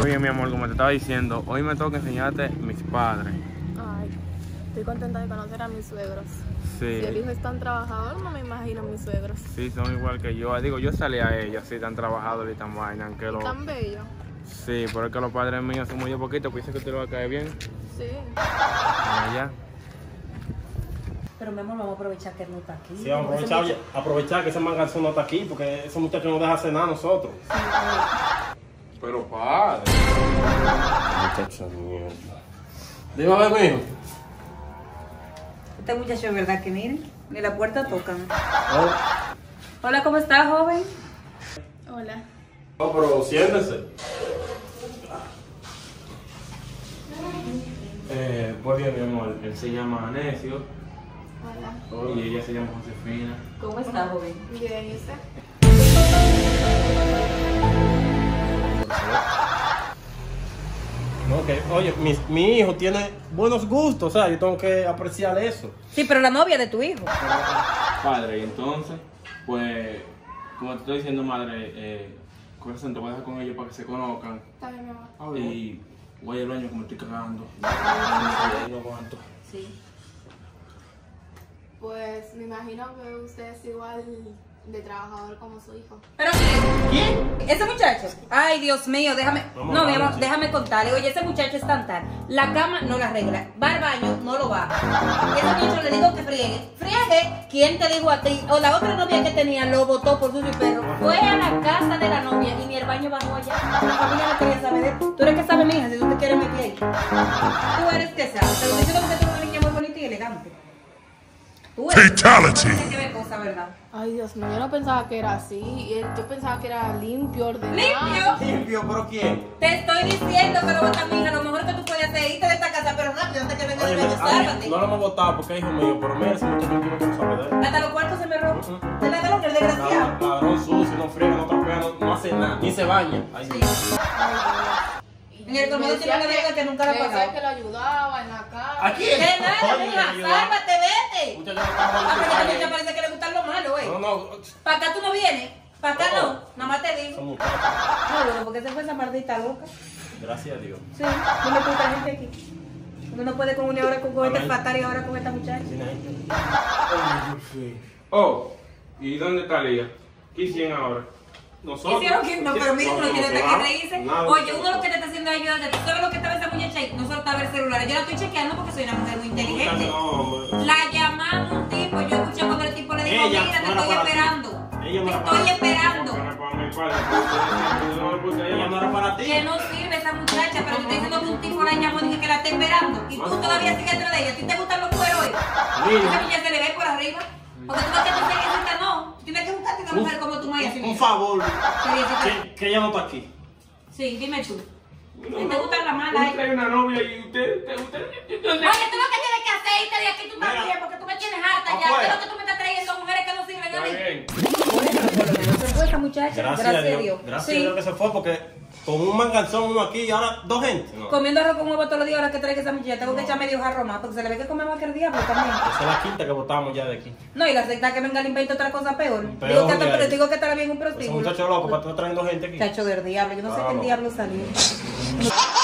Oye, mi amor, como te estaba diciendo, hoy me toca enseñarte mis padres. Ay, estoy contenta de conocer a mis suegros. Sí. Si el hijo es tan trabajador, no me imagino mis suegros. Sí, son igual que yo. Digo, yo salí a ellos, sí, tan trabajadores y tan vaina. Tan bello. Sí, pero es que los padres míos son muy poquitos, pues dice que te lo va a caer bien. Sí. Allá. Pero mi amor, vamos a aprovechar que él no está aquí. Sí, vamos a aprovechar, aprovechar que ese manganzón no está aquí, porque ese muchacho no deja cenar a nosotros. Sí. Pero padre. Muchacho mío. Dime a ver, mi hijo. Este muchacho es verdad que miren, ni la puerta tocan. Hola. Hola, ¿cómo estás, joven? Hola. No, pero siéntese. Pues bien, mi amor, él se llama Anesio. Hola. Oh, y ella se llama Josefina. ¿Cómo está, joven? Bien, ¿y usted? Okay. Oye, mi hijo tiene buenos gustos, o sea, yo tengo que apreciar eso. Sí, pero la novia de tu hijo. Padre, y entonces, pues, como te estoy diciendo, madre, te voy a dejar con ellos para que se conozcan. Está bien, mi amor. Y voy al baño que me estoy cagando. No aguanto. Sí. Pues me imagino que usted es igual de trabajador como su hijo. ¿Pero quién? ¿Quién? ¿Ese muchacho? Ay, Dios mío, déjame. No, mi amor, déjame contarle. Oye, ese muchacho es tan tal. La cama no la arregla. Va al baño, no lo va. Ese muchacho le digo que friegue. ¿Friegue? ¿Quién te dijo a ti? O la otra novia que tenía lo botó por sucio y perro. Fue a la casa de la novia y ni el baño bajó allá. La familia no quería saber de él. Tú eres que sabes, mija, si tú te quieres meter ahí. Tú eres que sabes. Te lo digo porque tú eres una niña muy bonita y elegante. Fatality. Ay, Dios mío, yo no pensaba que era así. Yo pensaba que era limpio, ordenado. ¿Limpio? ¿Limpio? ¿Pero quién? Te estoy diciendo que lo botas, mija. Lo mejor que tú puedes hacer es irte de esta casa, pero rápido, hasta que venga el medio, sálvate. No lo hemos votado porque es hijo mío, pero mira, ese muchacho no quiere saber. Hasta los cuartos se me robó. Se la dieron, el desgraciado. Ladrón sucio, no friega, no trapea, no hace nada, ni se baña. Ay, Dios. En el comedor tiene una vieja que nunca la pagaba. Que lo ayudaba en la casa. ¿A quién? ¿Qué nada, mija? Sálvate, vete. Muchas gracias. Ah, pero parece que le gustan los malos, ¿eh? No, no. ¿Para acá tú no vienes? ¿Para acá no? Nada más te digo. No, bueno, porque se fue esa maldita loca. Gracias a Dios. Sí, no me gusta gente aquí. Uno no puede con una hora con este fatal y ahora con esta muchacha. Oh, ¿y dónde está Lía? ¿Qué hicieron ahora? Nosotros. Hicieron que no, pero mira, no tiene que reírse. Oye, uno lo que te está haciendo es ayudarte. ¿Tú sabes lo que estaba esa muchacha ahí? No soltaba el celular. Yo la estoy chequeando porque soy una mujer muy inteligente. La llamamos un tipo. Yo escuché cuando el tipo le dijo: mira, te estoy esperando. Te estoy esperando. Ella no era para ti. Que no sirve esa muchacha, pero te estoy diciendo que un tipo la llamó y dije que la está esperando. Y tú todavía sigues detrás de ella. ¿A ti te gustan los cueros? Esa muchacha se le ve por arriba. Porque tú no te pensé que esta no. Tienes que buscarte una mujer como tu madre. Un favor. ¿Qué llamo para aquí? Sí, dime tú. No, si te gustan las malas. Usted hay una novia y usted. Oye, tú lo que tienes que hacer es irte de aquí tú también, porque tú me tienes harta ya. ¿Qué es lo que tú me estás trayendo? Mujeres que no sirven. Está bien. Bueno, se fue esta muchacha. Gracias a Dios. Gracias a Dios que se fue, porque con un manganzón uno aquí y ahora dos gente. Comiendo arroz con huevo todos los días, ahora que trae esa muchacha. Tengo que echar medio jarro más, porque se le ve que come más que el diablo también. Esa es la quinta que botamos ya de aquí. No, y la sexta que venga al invento otra cosa peor. Digo que estará bien un prostíbulo. Es un muchacho loco, para estar trayendo gente aquí. Muchacho del diablo, yo no sé qué diablo salió.